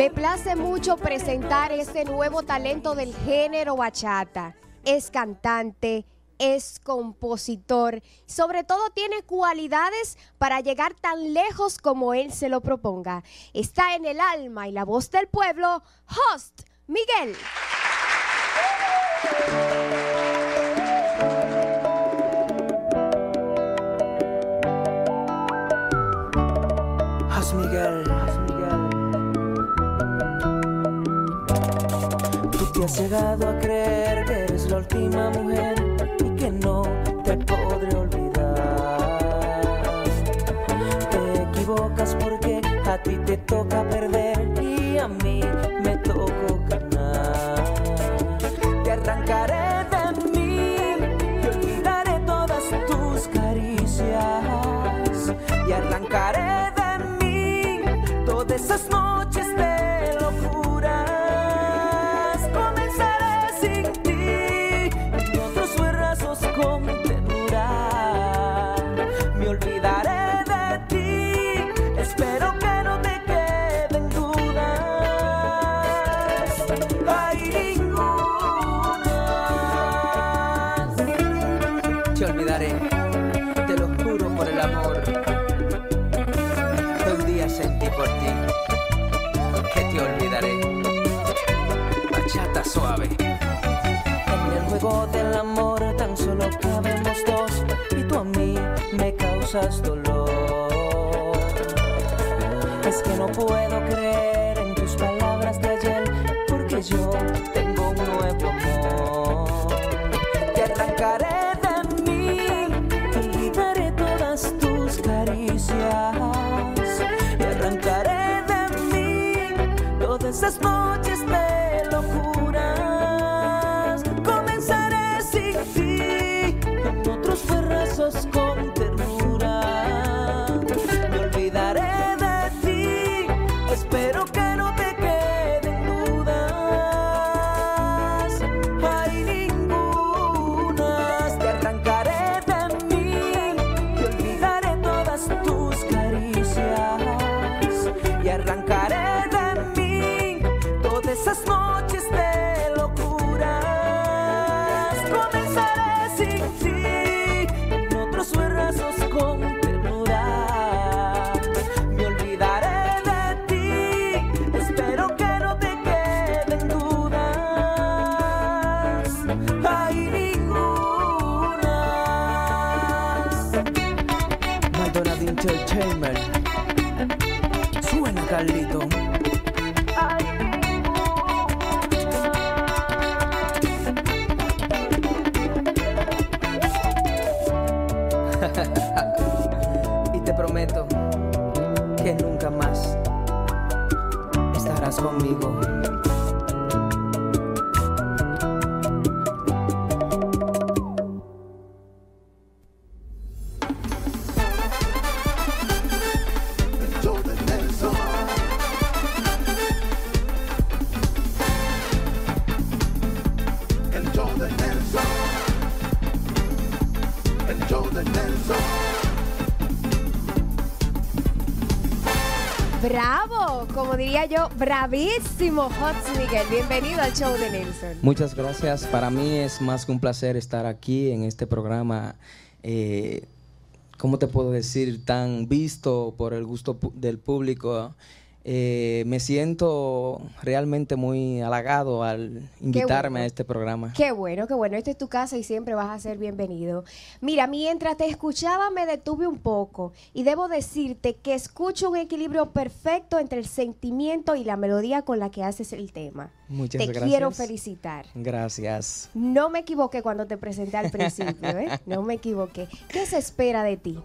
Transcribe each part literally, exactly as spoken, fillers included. Me place mucho presentar este nuevo talento del género bachata. Es cantante, es compositor, sobre todo tiene cualidades para llegar tan lejos como él se lo proponga. Está en el alma y la voz del pueblo, Host Miguel. Host Miguel, tú te has llegado a creer que eres la última mujer y que no te podré olvidar. Te equivocas porque a ti te toca perder y a mí me tocó ganar. Te arrancaré de mí y olvidaré todas tus caricias. Y arrancaré de mí todas esas noches de locuras. Comenzaré sin ti y otros versos con ternura. Me olvidaré de ti, espero que no te queden dudas. Ay, te olvidaré, te lo juro por el amor que un día sentí por ti, que te olvidaré. Bachata suave. En el juego del amor tan solo cabemos dos y tú a mí me causas dolor. Es que no puedo creer en tus palabras de ayer, porque yo tengo un nuevo amor. Te arrancaré esas noches de locuras. Comenzaré sin ti con otros versos con ternura. Me olvidaré de ti, espero que no te queden dudas. Ay, ninguna. Te arrancaré de mí y olvidaré todas tus caricias. Y arrancaré de esas noches de locuras. Comenzaré sin ti en otros versos con ternura. Me olvidaré de ti, espero que no te queden dudas. Ay, ninguna. Maldonado Entertainment. Suena Carlito. Y te prometo que nunca más estarás conmigo. El show de Nelson. El show de Nelson. El show de Nelson. Bravo, como diría yo, bravísimo, Host Miguel. Bienvenido al show de Nelson. Muchas gracias. Para mí es más que un placer estar aquí en este programa, eh, ¿cómo te puedo decir? Tan visto por el gusto del público. Eh, me siento realmente muy halagado al invitarme bueno. a este programa. Qué bueno, qué bueno. Esta es tu casa y siempre vas a ser bienvenido. Mira, mientras te escuchaba me detuve un poco y debo decirte que escucho un equilibrio perfecto entre el sentimiento y la melodía con la que haces el tema. Muchas te gracias. Te quiero felicitar. Gracias. No me equivoqué cuando te presenté al principio, ¿eh? No me equivoqué. ¿Qué se espera de ti?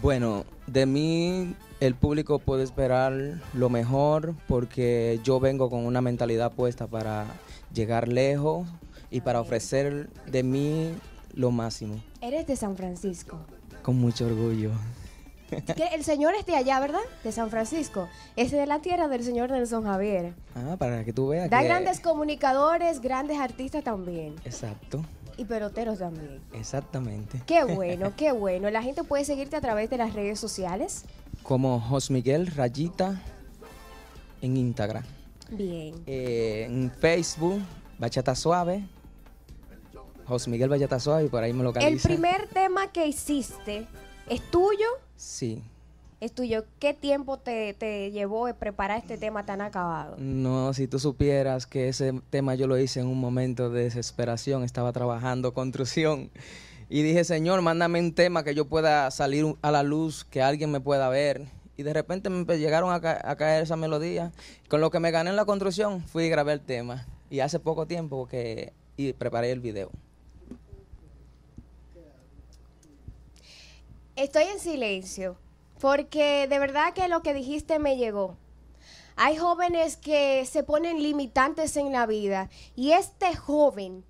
Bueno, de mí el público puede esperar lo mejor porque yo vengo con una mentalidad puesta para llegar lejos y para ofrecer de mí lo máximo. Eres de San Francisco. Con mucho orgullo. Que el señor es de allá, ¿verdad? De San Francisco. Es de la tierra del señor Nelson Javier. Ah, para que tú veas. Da que... grandes comunicadores, grandes artistas también. Exacto. Y peloteros también. Exactamente. Qué bueno, qué bueno. La gente puede seguirte a través de las redes sociales. Como José Miguel Rayita en Instagram. Bien. Eh, en Facebook, Bachata Suave. José Miguel Bachata Suave, y por ahí me localizan. El primer tema que hiciste, ¿es tuyo? Sí. Es tuyo. ¿Qué tiempo te, te llevó a preparar este tema tan acabado? No, si tú supieras que ese tema yo lo hice en un momento de desesperación. Estaba trabajando construcción. Y dije, Señor, mándame un tema que yo pueda salir a la luz, que alguien me pueda ver. Y de repente me llegaron a, ca a caer esa melodía. Con lo que me gané en la construcción, fui y grabé el tema. Y hace poco tiempo que y preparé el video. Estoy en silencio, porque de verdad que lo que dijiste me llegó. Hay jóvenes que se ponen limitantes en la vida, y este joven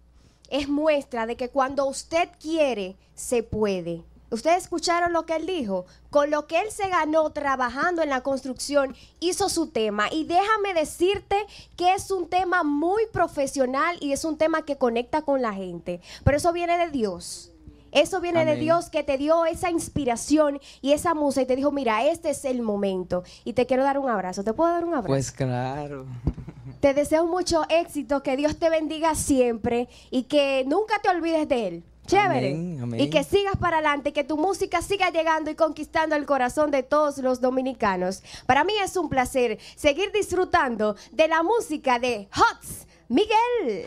es muestra de que cuando usted quiere, se puede. Ustedes escucharon lo que él dijo. Con lo que él se ganó trabajando en la construcción, hizo su tema. Y déjame decirte que es un tema muy profesional y es un tema que conecta con la gente. Pero eso viene de Dios. Eso viene Amén. De Dios, que te dio esa inspiración y esa música y te dijo, mira, este es el momento. Y te quiero dar un abrazo. ¿Te puedo dar un abrazo? Pues claro. Te deseo mucho éxito, que Dios te bendiga siempre y que nunca te olvides de Él. Chévere. Amén, amén. Y que sigas para adelante, que tu música siga llegando y conquistando el corazón de todos los dominicanos. Para mí es un placer seguir disfrutando de la música de Host Miguel.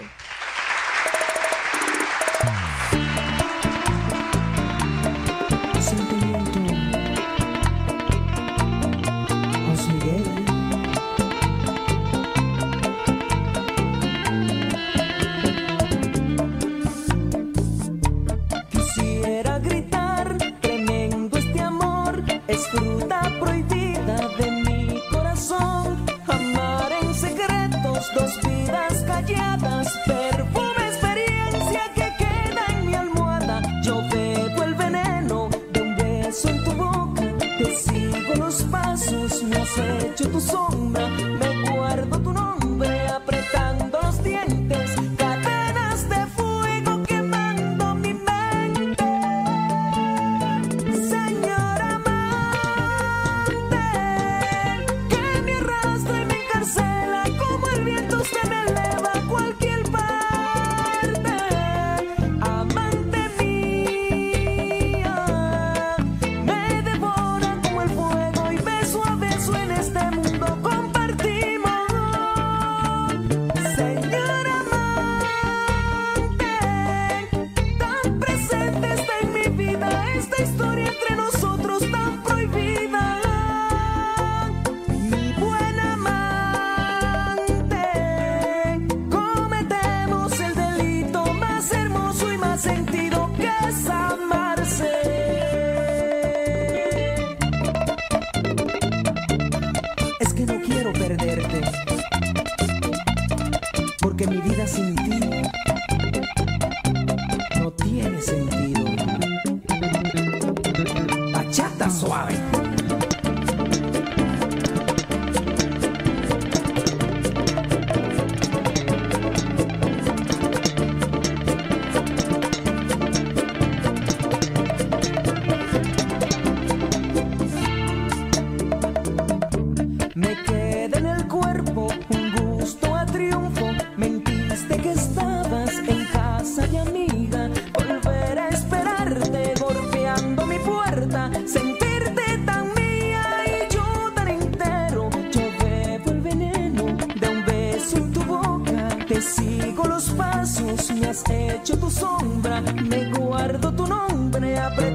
Es fruta prohibida de mi corazón, amar en secretos, dos vidas calladas, perfume experiencia que queda en mi almohada. Yo bebo el veneno de un beso en tu boca, te sigo los pasos, me has hecho tu sombra, me guardo tu nombre apretando los dientes. Sigo los pasos, me has hecho tu sombra, me guardo tu nombre, aprendí.